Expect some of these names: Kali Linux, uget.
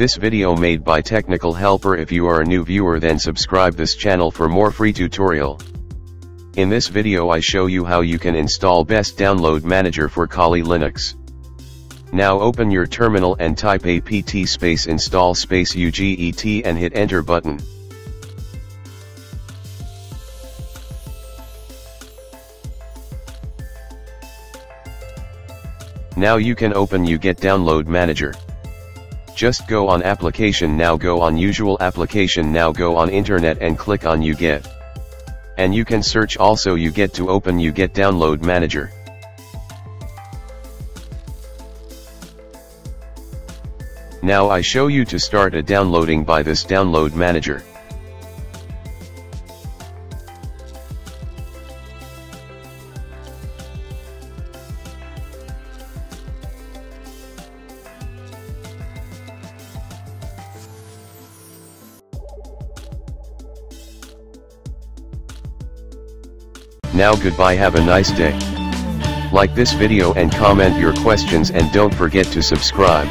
this video made by Technical Helper. If you are a new viewer, then subscribe this channel for more free tutorial. In this video I show you how you can install Best Download Manager for Kali Linux. Now open your terminal and type apt-install uget and hit enter button. Now you can open uget download manager. Just go on application, now go on usual application, now go on internet and click on uget. And you can search also uget to open uget download manager. Now I show you to start a downloading by this download manager. Now goodbye, have a nice day. Like this video and comment your questions, and don't forget to subscribe.